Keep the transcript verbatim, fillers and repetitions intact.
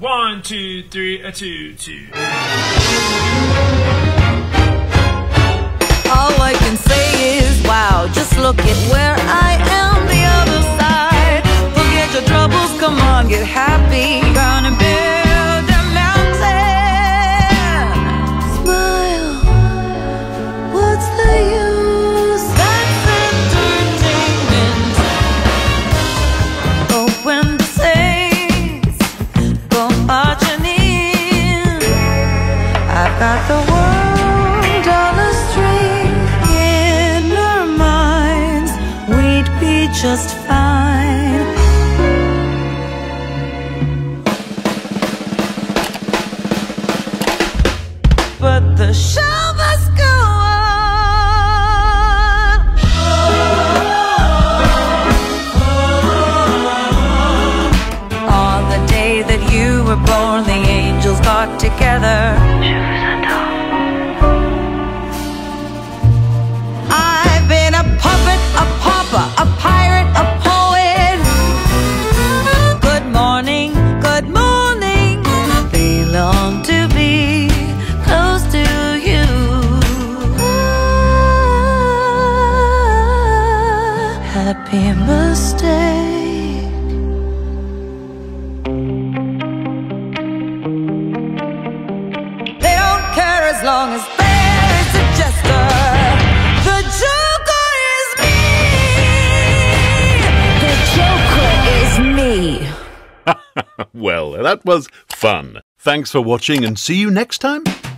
One, two, three, a two, two. All I can say is, wow, just look at where I am, the other side. Forget your troubles, come on, get happy. Gonna build a mountain. Smile, what's the use? That's entertainment. Open the sails, go marching in. I've got the world on a string. In our minds, we'd be just fine. But the show must go on. On the day that you were born, the angels got together. I've been a puppet, a pauper, a pirate, a poet. Good morning, good morning. They long to be close to you. Ah, happy mistake. They don't care as long as there is a jester. The joker is me. The joker is me. Well, that was fun. Thanks for watching and see you next time.